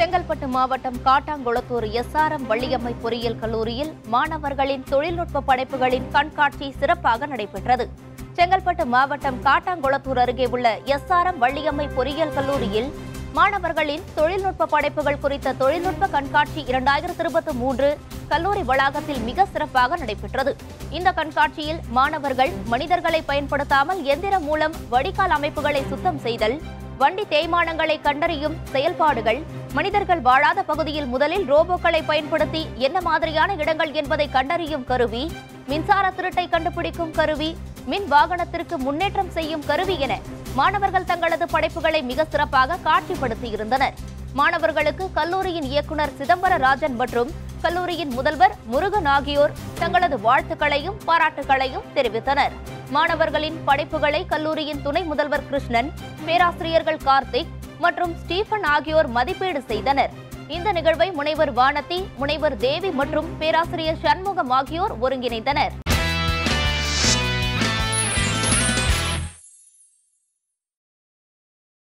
செங்கல்பட்டு மாவட்டம் காட்டாங்குளத்தூர் எஸ்ஆர்எம் வள்ளியம்மை பொறியியல் கல்லூரியில் மாணவர்களின் தொழில்நுட்ப படைப்புகளின் கண்காட்சி சிறப்பாக நடைபெற்றது. செங்கல்பட்டு மாவட்டம் காட்டாங்குளத்தூர் அருகே உள்ள எஸ்ஆர்எம் வள்ளியம்மை பொறியியல் கல்லூரியில் மாணவர்களின் தொழில்நுட்ப படைப்புகள் குறித்த தொழில்நுட்ப கண்காட்சி 2023 கல்லூரி வளாகத்தில் மிக சிறப்பாக நடைபெற்றது. இந்த கண்காட்சியில் மாணவர்கள் மனிதர்களை பயன்படுத்தாமல் எந்திரம் மூலம் வடிகால் அமைப்புகளை சுத்தம் செய்தல், வண்டி தேய்மானங்களை கண்டறியும் செயல்பாடுகள், மனிதர்கள் வாழாத பகுதியில் முதலில் ரோபோக்களை பயன்படுத்தி என்ன மாதிரியான இடங்கள் என்பதை கண்டறியும் கருவி, மின்சார திருட்டை கண்டுபிடிக்கும் கருவி, மின் வாகனத்திற்கு முன்னேற்றம் செய்யும் கருவி என மாணவர்கள் தங்களது படைப்புகளை மிக சிறப்பாக காட்சிப்படுத்தியிருந்தனர். மாணவர்களுக்கு கல்லூரியின் இயக்குநர் சிதம்பரராஜன் மற்றும் கல்லூரியின் முதல்வர் முருகன் ஆகியோர் தங்களது வாழ்த்துக்களையும் பாராட்டுகளையும் தெரிவித்தனர். மாணவர்களின் படைப்புகளை கல்லூரியின் துணை முதல்வர் கிருஷ்ணன், பேராசிரியர்கள் கார்த்திக் மற்றும் ஸ்டீபன் ஆகியோர் மதிப்பீடு செய்தனர். இந்த நிகழ்வை முனைவர் வானதி, முனைவர் தேவி மற்றும் பேராசிரியர் சண்முகம் ஆகியோர் ஒருங்கிணைந்தனர்.